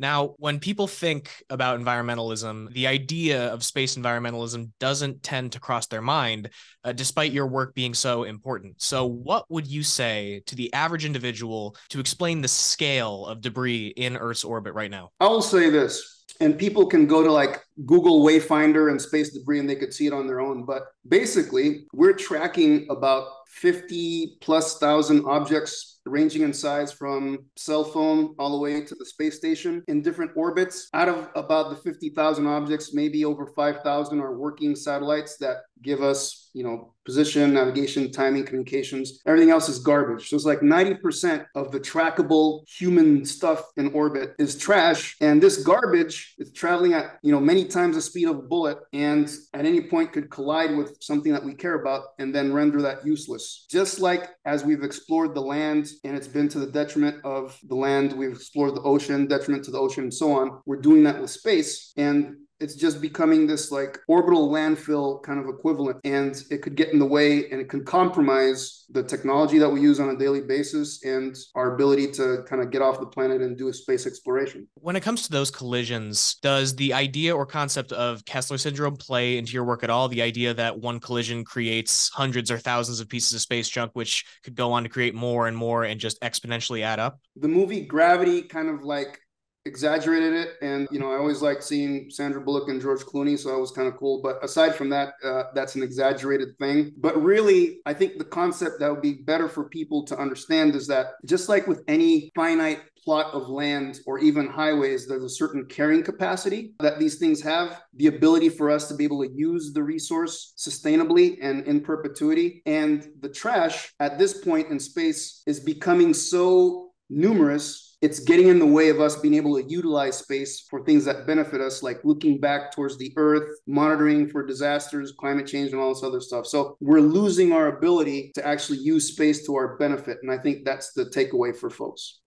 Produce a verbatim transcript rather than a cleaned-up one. Now, when people think about environmentalism, the idea of space environmentalism doesn't tend to cross their mind, uh, despite your work being so important. So what would you say to the average individual to explain the scale of debris in Earth's orbit right now? I'll say this, and people can go to like Google Wayfinder and space debris and they could see it on their own. But basically, we're tracking about fifty plus thousand objects ranging in size from cell phone all the way to the space station in different orbits. Out of about the fifty thousand objects, maybe over five thousand are working satellites that give us, you know, position, navigation, timing, communications. Everything else is garbage. So it's like ninety percent of the trackable human stuff in orbit is trash. And this garbage is traveling at, you know, many times the speed of a bullet, and at any point could collide with something that we care about and then render that useless. Just like as we've explored the land and it's been to the detriment of the land, we've explored the ocean, detriment to the ocean, and so on. We're doing that with space, and it's just becoming this like orbital landfill kind of equivalent, and it could get in the way and it could compromise the technology that we use on a daily basis and our ability to kind of get off the planet and do a space exploration. When it comes to those collisions, does the idea or concept of Kessler syndrome play into your work at all? The idea that one collision creates hundreds or thousands of pieces of space junk, which could go on to create more and more and just exponentially add up? The movie Gravity kind of like exaggerated it, and you know, I always liked seeing Sandra Bullock and George Clooney, so that was kind of cool. But aside from that, uh, that's an exaggerated thing. But really, I think the concept that would be better for people to understand is that just like with any finite plot of land or even highways, there's a certain carrying capacity that these things have, the ability for us to be able to use the resource sustainably and in perpetuity. And the trash at this point in space is becoming so numerous, it's getting in the way of us being able to utilize space for things that benefit us, like looking back towards the Earth, monitoring for disasters, climate change, and all this other stuff. So we're losing our ability to actually use space to our benefit. And I think that's the takeaway for folks.